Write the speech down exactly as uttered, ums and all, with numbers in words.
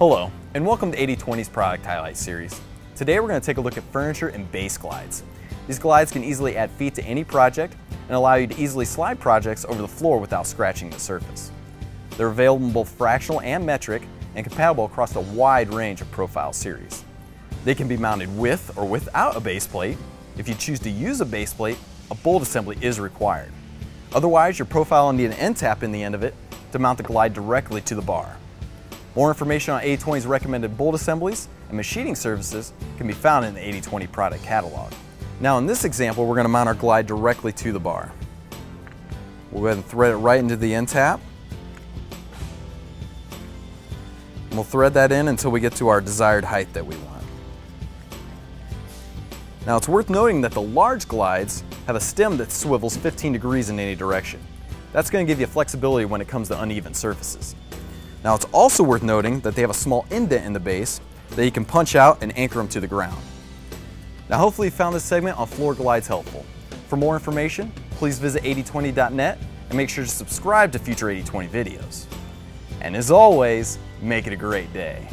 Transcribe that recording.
Hello, and welcome to eighty twenty's product highlight series. Today we're going to take a look at furniture and base glides. These glides can easily add feet to any project and allow you to easily slide projects over the floor without scratching the surface. They're available in both fractional and metric and compatible across a wide range of profile series. They can be mounted with or without a base plate. If you choose to use a base plate, a bolt assembly is required. Otherwise, your profile will need an end tap in the end of it to mount the glide directly to the bar. More information on eighty twenty's recommended bolt assemblies and machining services can be found in the eighty twenty product catalog. Now in this example, we're going to mount our glide directly to the bar. We'll go ahead and thread it right into the end tap. And we'll thread that in until we get to our desired height that we want. Now it's worth noting that the large glides have a stem that swivels fifteen degrees in any direction. That's going to give you flexibility when it comes to uneven surfaces. Now it's also worth noting that they have a small indent in the base that you can punch out and anchor them to the ground. Now hopefully you found this segment on floor glides helpful. For more information, please visit eighty twenty dot net and make sure to subscribe to future eighty twenty videos. And as always, make it a great day.